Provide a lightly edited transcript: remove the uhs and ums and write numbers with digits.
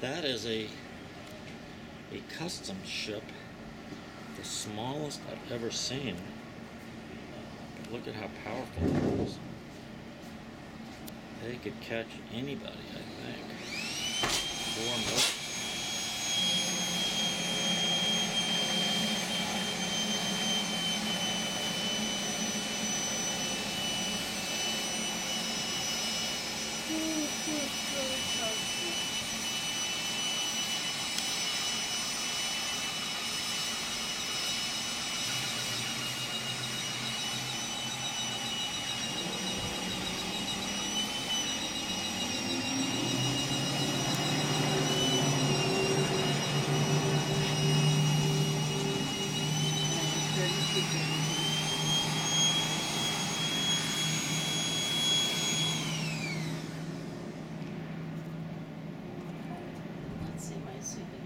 That is a customs ship, the smallest I've ever seen. But look at how powerful it is. They could catch anybody, I think. Four more. Let's see my suit.